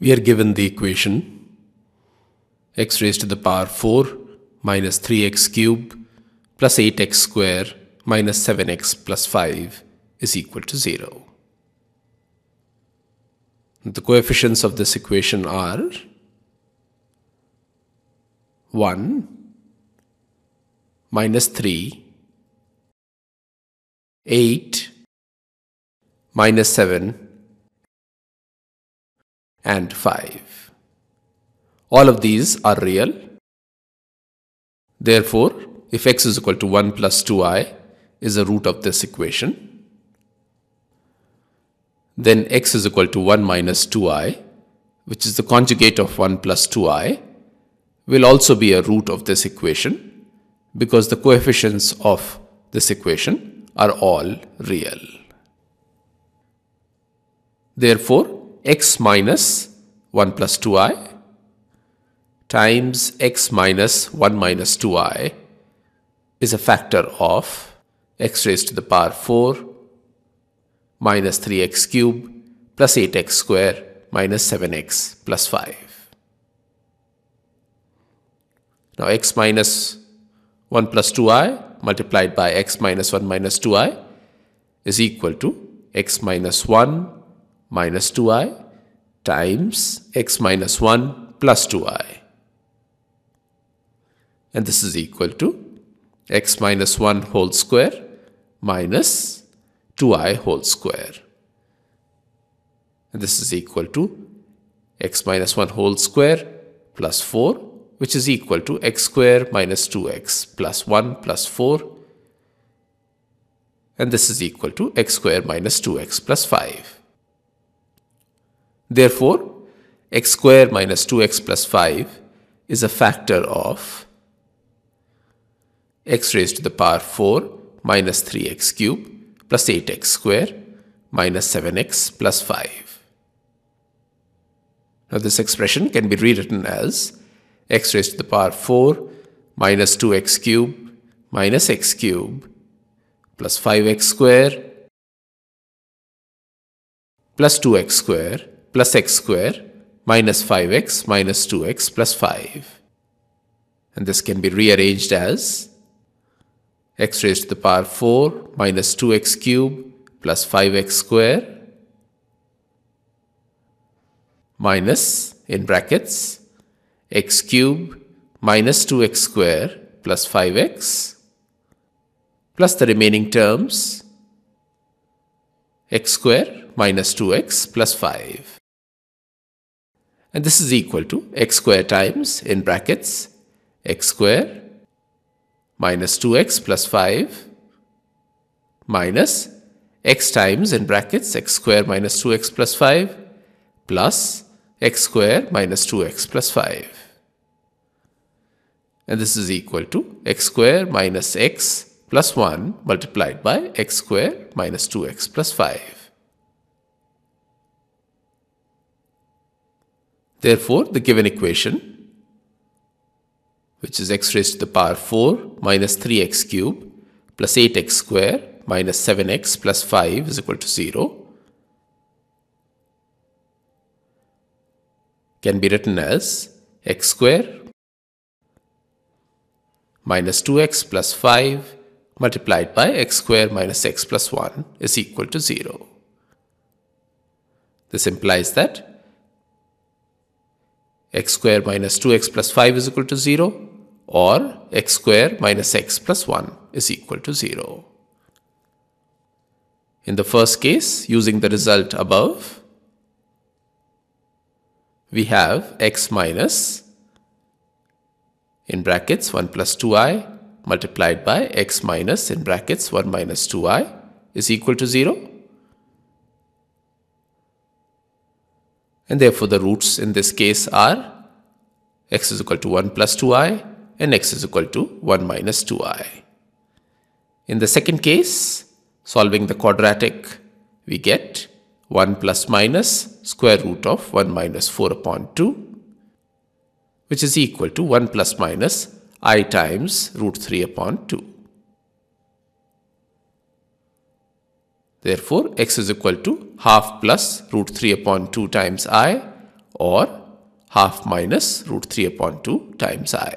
we are given the equation x raised to the power 4 minus 3x cube plus 8x square minus 7x plus 5 is equal to 0. The coefficients of this equation are 1 minus 3, 8 minus 7 and 5. All of these are real. Therefore, if x is equal to 1 plus 2i is the root of this equation, then x is equal to 1 minus 2i, which is the conjugate of 1 plus 2i, will also be a root of this equation because the coefficients of this equation are all real. Therefore, x minus 1 plus 2i times x minus 1 minus 2i is a factor of x raised to the power 4 minus 3x cube plus 8x square minus 7x plus 5. Now x minus 1 plus 2i multiplied by x minus 1 minus 2i is equal to x minus 1 minus 2i times x minus 1 plus 2i. And this is equal to x minus 1 whole square minus 2i whole square. And this is equal to x minus 1 whole square plus 4, which is equal to x square minus 2x plus 1 plus 4. And this is equal to x square minus 2x plus 5. Therefore, x square minus 2x plus 5 is a factor of x raised to the power 4 minus 3x cube plus 8x square minus 7x plus 5. Now this expression can be rewritten as x raised to the power 4 minus 2x cube minus x cube plus 5x square plus 2x square plus x square minus 5x minus 2x plus 5. And this can be rearranged as x raised to the power 4 minus 2x cube plus 5x square minus, in brackets, x cube minus 2x square plus 5x plus the remaining terms x square minus 2x plus 5. And this is equal to x square times, in brackets, x square minus 2x plus 5 minus x times, in brackets, x square minus 2x plus 5 plus x square minus 2x plus 5. And this is equal to x square minus x plus 1 multiplied by x square minus 2x plus 5. Therefore, the given equation, which is x raised to the power 4 minus 3x cube plus 8x square minus 7x plus 5 is equal to 0, can be written as x square minus 2x plus 5 multiplied by x square minus x plus 1 is equal to 0. This implies that x square minus 2x plus 5 is equal to 0 or x square minus x plus 1 is equal to 0. In the first case, using the result above, we have x minus, in brackets, 1 plus 2i multiplied by x minus, in brackets, 1 minus 2i is equal to 0. And therefore, the roots in this case are x is equal to 1 plus 2i and x is equal to 1 minus 2i. In the second case, solving the quadratic, we get 1 plus minus square root of 1 minus 4 upon 2, which is equal to 1 plus minus I times root 3 upon 2. Therefore, x is equal to half plus root 3 upon 2 times I or half minus root 3 upon 2 times I.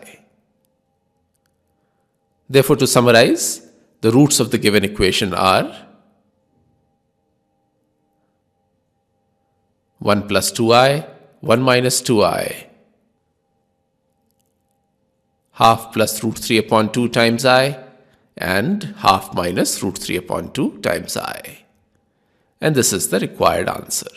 Therefore, to summarize, the roots of the given equation are 1 plus 2i, 1 minus 2i, half plus root 3 upon 2 times I, and half minus root 3 upon 2 times I. And this is the required answer.